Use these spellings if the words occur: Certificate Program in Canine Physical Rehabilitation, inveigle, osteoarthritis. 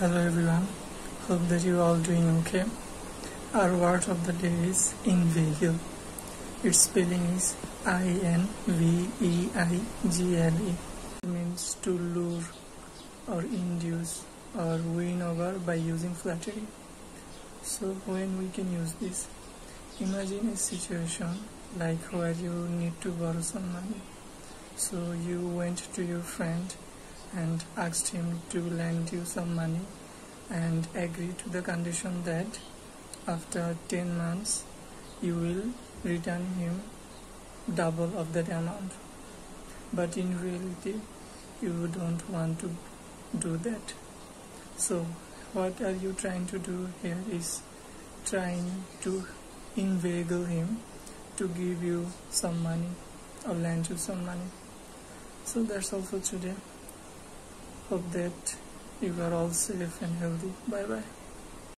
Hello everyone, hope that you are all doing okay. Our word of the day is inveigle. Its spelling is inveigle. It means to lure or induce or win over by using flattery. So when we can use this, imagine a situation like where you need to borrow some money. So you went to your friend and asked him to lend you some money and agreed to the condition that after 10 months you will return him double of that amount. But in reality you don't want to do that. So what are you trying to do here is trying to inveigle him to give you some money or lend you some money. So that's all for today. Hope that you are all safe and healthy. Bye bye.